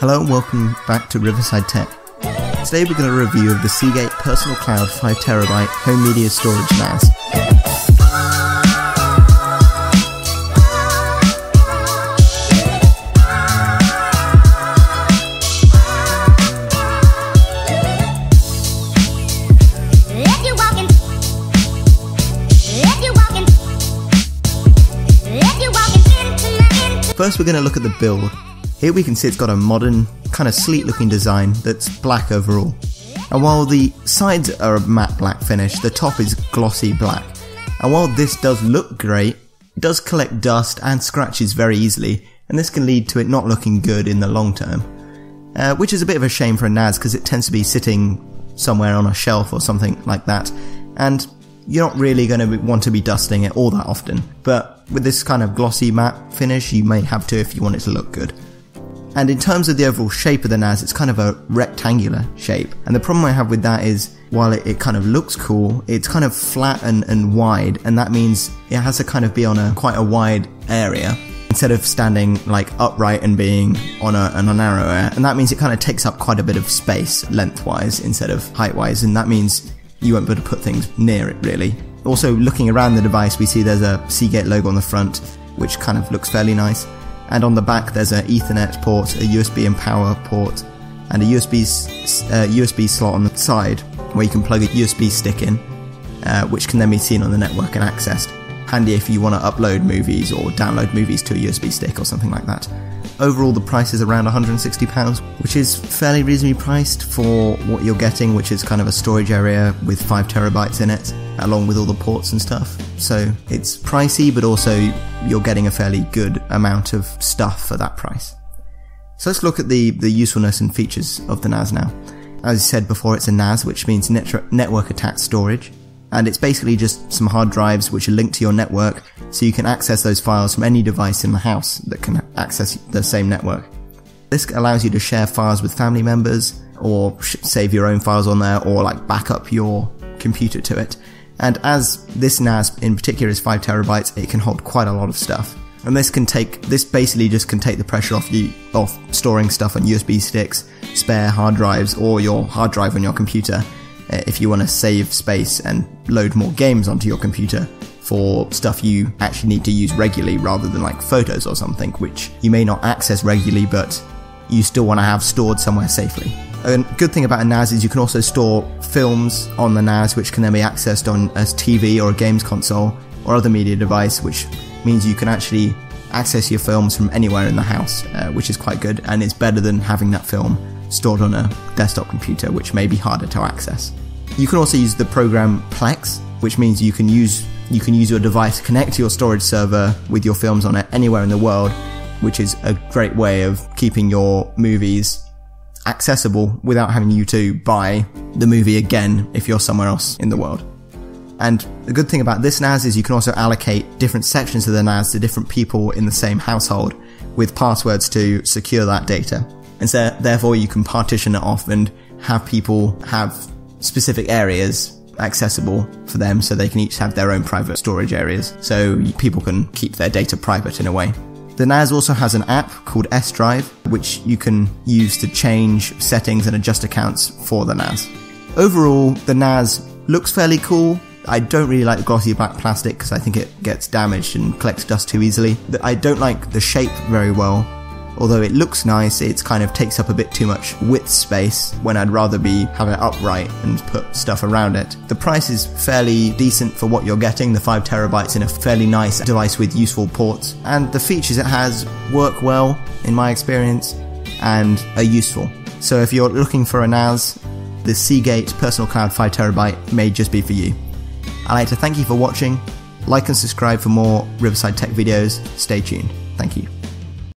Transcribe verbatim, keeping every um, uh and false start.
Hello and welcome back to Riverside Tech. Today we're going to review of the Seagate Personal Cloud five terabyte Home Media Storage N A S. First we're going to look at the build. Here we can see it's got a modern, kind of sleek looking design that's black overall. And while the sides are a matte black finish, the top is glossy black. And while this does look great, it does collect dust and scratches very easily, and this can lead to it not looking good in the long term. Uh, which is a bit of a shame for a N A S because it tends to be sitting somewhere on a shelf or something like that, and you're not really going to want to be dusting it all that often. But with this kind of glossy matte finish, you may have to if you want it to look good. And in terms of the overall shape of the N A S, it's kind of a rectangular shape. And the problem I have with that is, while it, it kind of looks cool, it's kind of flat and, and wide, and that means it has to kind of be on a quite a wide area, instead of standing like upright and being on a, on a narrow area. And that means it kind of takes up quite a bit of space lengthwise instead of heightwise, and that means you won't be able to put things near it really. Also, looking around the device, we see there's a Seagate logo on the front, which kind of looks fairly nice. And on the back there's an Ethernet port, a U S B and power port, and a U S B, uh, U S B slot on the side where you can plug a U S B stick in, uh, which can then be seen on the network and accessed. Handy if you want to upload movies or download movies to a U S B stick or something like that. Overall the price is around one hundred and sixty pounds, which is fairly reasonably priced for what you're getting, which is kind of a storage area with five terabytes in it, along with all the ports and stuff. So it's pricey, but also you're getting a fairly good amount of stuff for that price. So let's look at the, the usefulness and features of the N A S now. As I said before, it's a N A S, which means net network attached storage. And it's basically just some hard drives which are linked to your network, so you can access those files from any device in the house that can access the same network. This allows you to share files with family members, or save your own files on there, or like back up your computer to it. And as this N A S in particular is five terabytes, it can hold quite a lot of stuff. And this can take, this basically just can take the pressure off you, off storing stuff on U S B sticks, spare hard drives, or your hard drive on your computer, if you want to save space and load more games onto your computer for stuff you actually need to use regularly, rather than like photos or something which you may not access regularly but you still want to have stored somewhere safely. A good thing about a N A S is you can also store films on the N A S, which can then be accessed on as T V or a games console or other media device, which means you can actually access your films from anywhere in the house, uh, which is quite good, and it's better than having that film stored on a desktop computer, which may be harder to access. You can also use the program Plex, which means you can use you can use your device to connect to your storage server with your films on it anywhere in the world, which is a great way of keeping your movies accessible without having you to buy the movie again if you're somewhere else in the world. And the good thing about this N A S is you can also allocate different sections of the N A S to different people in the same household with passwords to secure that data. And so therefore you can partition it off and have people have specific areas accessible for them, so they can each have their own private storage areas, so people can keep their data private in a way. The N A S also has an app called sDrive, which you can use to change settings and adjust accounts for the N A S. Overall, the N A S looks fairly cool. I don't really like the glossy black plastic because I think it gets damaged and collects dust too easily. I don't like the shape very well. Although it looks nice, it kind of takes up a bit too much width space when I'd rather be have it upright and put stuff around it. The price is fairly decent for what you're getting, the five terabytes in a fairly nice device with useful ports, and the features it has work well in my experience and are useful. So if you're looking for a N A S, the Seagate Personal Cloud five terabyte may just be for you. I'd like to thank you for watching. Like and subscribe for more Riverside Tech videos. Stay tuned. Thank you.